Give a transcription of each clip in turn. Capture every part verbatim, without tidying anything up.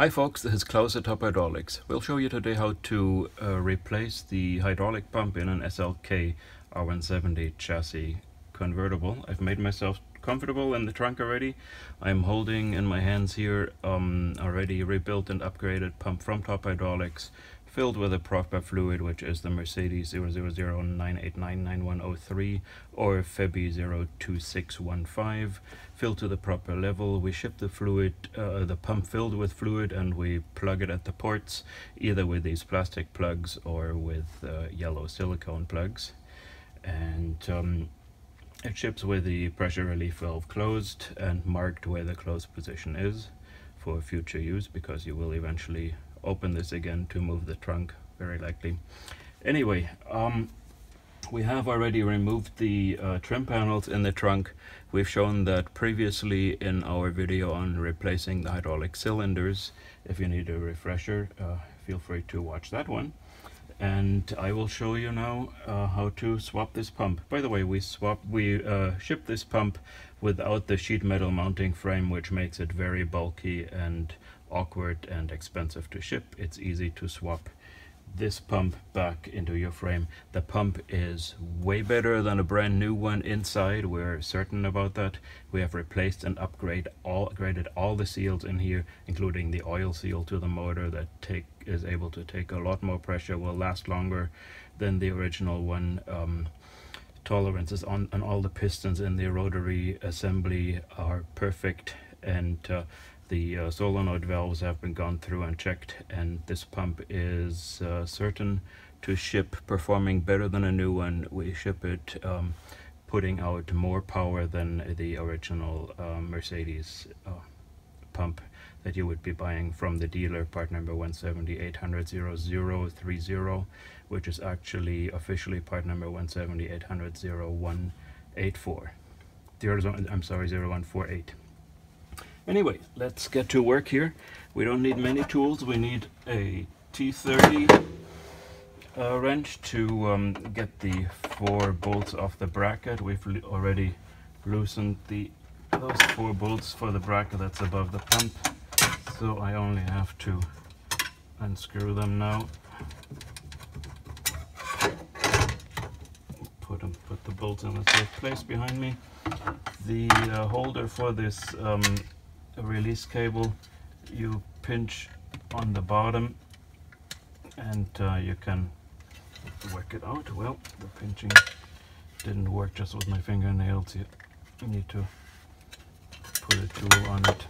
Hi folks, this is Klaus at Top Hydraulics. We'll show you today how to uh, replace the hydraulic pump in an S L K R one seventy chassis convertible. I've made myself comfortable in the trunk already. I'm holding in my hands here um, already rebuilt and upgraded pump from Top Hydraulics, filled with a Profbar fluid, which is the Mercedes zero zero zero nine eight nine nine one zero three or Febi zero two six one five, filled to the proper level. We ship the fluid, uh, the pump filled with fluid, and we plug it at the ports, either with these plastic plugs or with uh, yellow silicone plugs. And um, it ships with the pressure relief valve closed and marked where the closed position is for future use, because you will eventually open this again to move the trunk, very likely. Anyway, um, we have already removed the uh, trim panels in the trunk. We've shown that previously in our video on replacing the hydraulic cylinders. If you need a refresher, uh, feel free to watch that one. And I will show you now uh, how to swap this pump. By the way, we swap, we uh, ship this pump without the sheet metal mounting frame, which makes it very bulky and awkward and expensive to ship. It's easy to swap this pump back into your frame. The pump is way better than a brand new one inside. We're certain about that. We have replaced and upgrade all upgraded all the seals in here, including the oil seal to the motor that take is able to take a lot more pressure, will last longer than the original one. Um, tolerances on, on all the pistons in the rotary assembly are perfect, and uh, the uh, solenoid valves have been gone through and checked, and this pump is uh, certain to ship performing better than a new one. We ship it um, putting out more power than the original uh, Mercedes uh, pump that you would be buying from the dealer, part number one seven zero eight zero zero zero three zero, which is actually officially part number one seven zero eight zero zero zero one eight four. I'm sorry, zero one four eight. Anyway, let's get to work here. We don't need many tools. We need a T thirty uh, wrench to um, get the four bolts off the bracket. We've already loosened the those four bolts for the bracket that's above the pump, so I only have to unscrew them now. Put them, put the bolts in the safe place behind me. The uh, holder for this um, a release cable, you pinch on the bottom and uh, you can work it out. Well, the pinching didn't work just with my fingernails. You need to put a tool on it.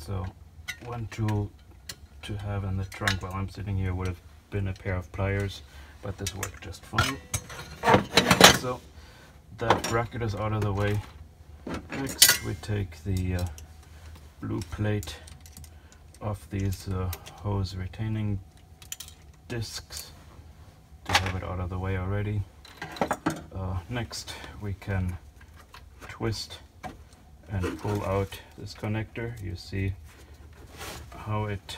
So one tool to have in the trunk while I'm sitting here would have been a pair of pliers, but this worked just fine. So that bracket is out of the way. Next, we take the uh, blue plate off these uh, hose retaining discs to have it out of the way already. Uh, next, we can twist and pull out this connector. You see how it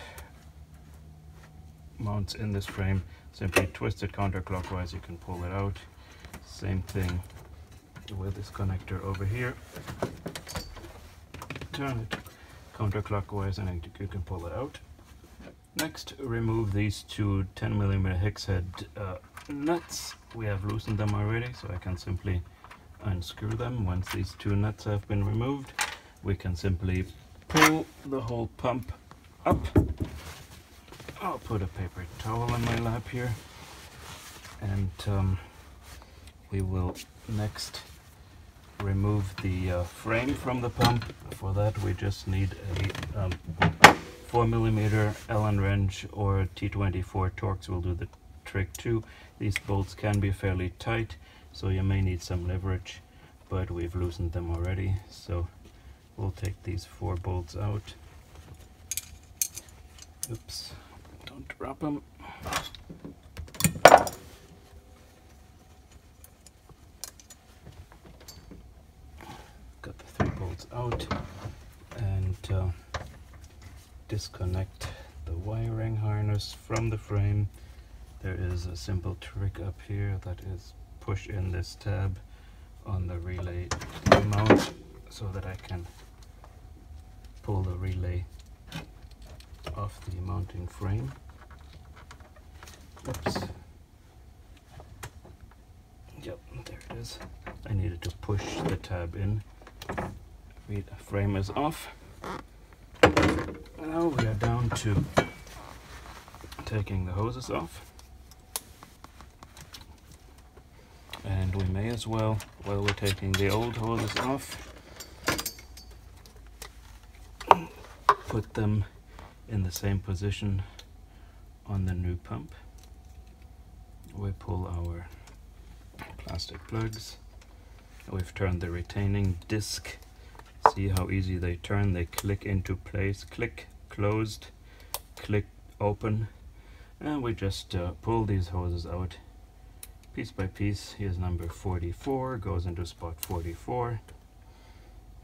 mounts in this frame. Simply twist it counterclockwise, you can pull it out. Same thing with this connector over here. Turn it counterclockwise and you can pull it out. Next, remove these two ten millimeter hex head uh, nuts. We have loosened them already, so I can simply unscrew them. Once these two nuts have been removed, we can simply pull the whole pump up. I'll put a paper towel on my lap here, and um, we will next remove the uh, frame from the pump. For that, we just need a um, four millimeter Allen wrench or T twenty-four Torx will do the trick too. These bolts can be fairly tight, so you may need some leverage, but we've loosened them already. So we'll take these four bolts out. Oops, don't drop them. Out and uh, disconnect the wiring harness from the frame. There is a simple trick up here, that is push in this tab on the relay mount so that I can pull the relay of the mounting frame. Oops. Yep, there it is. I needed to push the tab in. The frame is off. Now we are down to taking the hoses off. And we may as well, while we're taking the old hoses off, put them in the same position on the new pump. We pull our plastic plugs. We've turned the retaining disc. See how easy they turn. They click into place. Click, closed, click, open. And we just uh, pull these hoses out piece by piece. Here's number forty-four, goes into spot forty-four.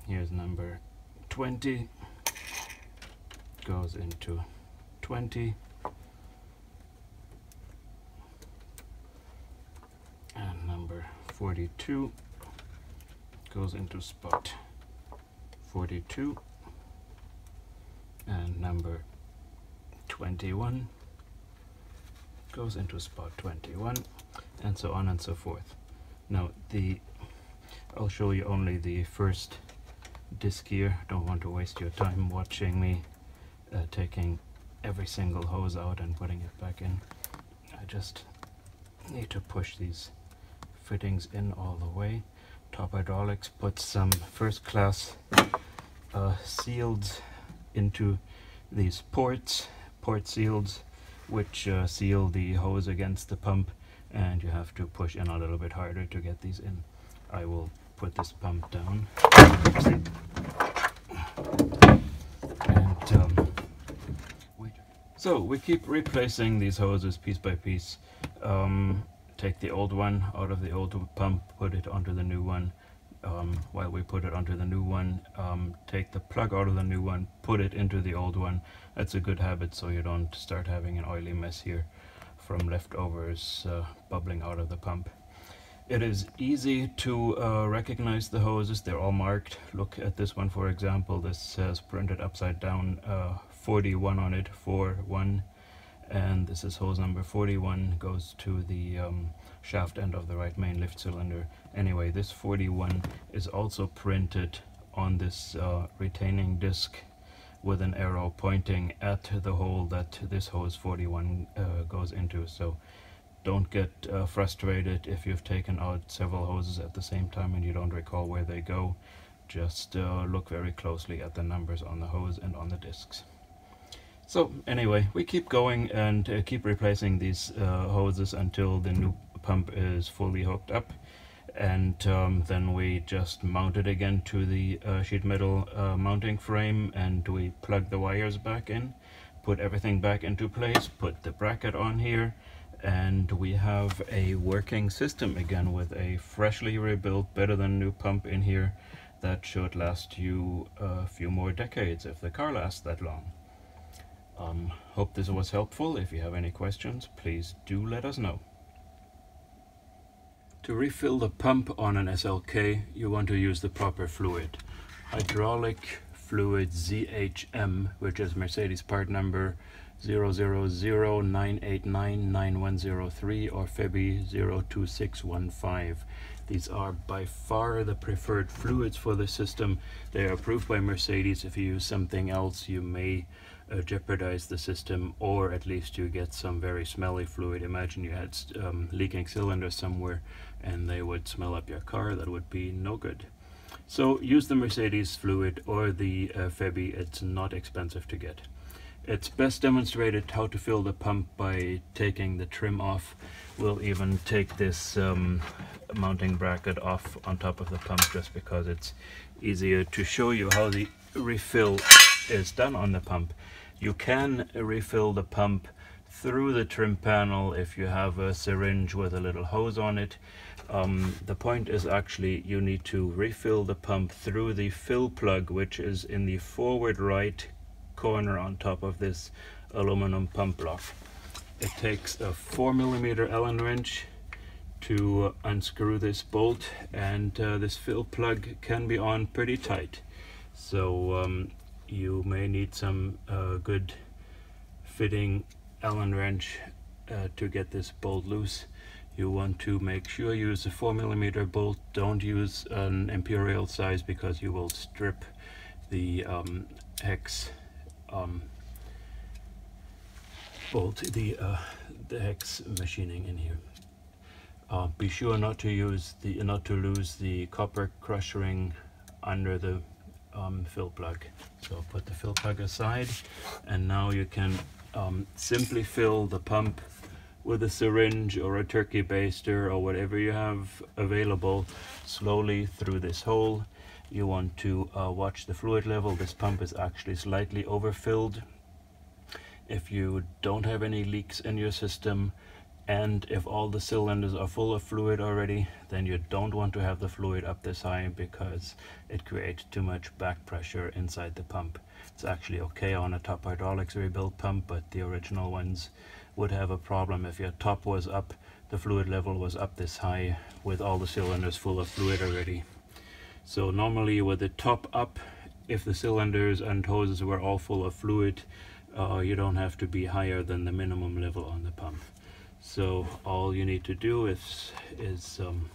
Here's number twenty, goes into twenty. And number forty-two goes into spot forty-two. And number twenty-one goes into spot twenty-one. And so on and so forth. Now the I'll show you only the first disc here. Don't want to waste your time watching me uh, taking every single hose out and putting it back in. I just need to push these fittings in all the way. Top Hydraulics put some first class uh, seals into these ports, port seals, which uh, seal the hose against the pump. And you have to push in a little bit harder to get these in. I will put this pump down. And um, so we keep replacing these hoses piece by piece. Um, take the old one out of the old pump, put it onto the new one. Um, while we put it onto the new one, um, take the plug out of the new one, put it into the old one. That's a good habit so you don't start having an oily mess here from leftovers uh, bubbling out of the pump. It is easy to uh, recognize the hoses. They're all marked. Look at this one, for example. This says printed upside down uh, forty-one on it, four one. And this is hose number forty-one, goes to the um, shaft end of the right main lift cylinder. Anyway, this forty-one is also printed on this uh, retaining disc with an arrow pointing at the hole that this hose forty-one uh, goes into. So don't get uh, frustrated if you've taken out several hoses at the same time and you don't recall where they go. Just uh, look very closely at the numbers on the hose and on the discs. So anyway, we keep going and uh, keep replacing these uh, hoses until the new pump is fully hooked up. And um, then we just mount it again to the uh, sheet metal uh, mounting frame, and we plug the wires back in, put everything back into place, put the bracket on here, and we have a working system again with a freshly rebuilt, better than new pump in here that should last you a few more decades if the car lasts that long. Um, hope this was helpful. If you have any questions, please do let us know. To refill the pump on an S L K, you want to use the proper fluid. Hydraulic fluid Z H M, which is Mercedes part number zero zero zero nine eight nine nine one zero three or Febi zero two six one five. These are by far the preferred fluids for the system. They are approved by Mercedes. If you use something else, you may uh, jeopardize the system, or at least you get some very smelly fluid. Imagine you had um, leaking cylinder somewhere and they would smell up your car. That would be no good. So use the Mercedes fluid or the uh, Febi. It's not expensive to get. It's best demonstrated how to fill the pump by taking the trim off. We'll even take this um, mounting bracket off on top of the pump just because it's easier to show you how the refill is done on the pump. You can refill the pump through the trim panel if you have a syringe with a little hose on it. Um, the point is actually you need to refill the pump through the fill plug, which is in the forward right corner on top of this aluminum pump block. It takes a four millimeter Allen wrench to unscrew this bolt, and uh, this fill plug can be on pretty tight. So um, you may need some uh, good fitting Allen wrench uh, to get this bolt loose. You want to make sure you use a four millimeter bolt. Don't use an imperial size because you will strip the um, hex um, bolt, the, uh, the hex machining in here. Uh, be sure not to use the not to lose the copper crush ring under the um, fill plug. So put the fill plug aside, and now you can um, simply fill the pump with a syringe or a turkey baster or whatever you have available slowly through this hole. You want to uh, watch the fluid level. This pump is actually slightly overfilled. If you don't have any leaks in your system, and if all the cylinders are full of fluid already, then you don't want to have the fluid up this high because it creates too much back pressure inside the pump. It's actually okay on a Top Hydraulics rebuilt pump, but the original ones would have a problem if your top was up, the fluid level was up this high with all the cylinders full of fluid already. So normally with the top up, if the cylinders and hoses were all full of fluid, uh, you don't have to be higher than the minimum level on the pump. So all you need to do is, is um,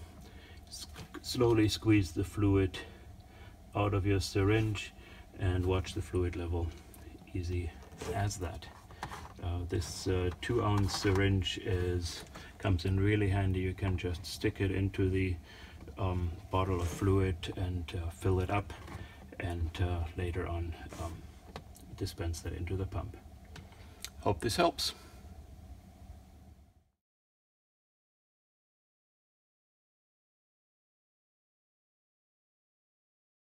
slowly squeeze the fluid out of your syringe and watch the fluid level. Easy as that. Uh, this uh, two ounce syringe is comes in really handy. You can just stick it into the um, bottle of fluid and uh, fill it up, and uh, later on um, dispense that into the pump. Hope this helps.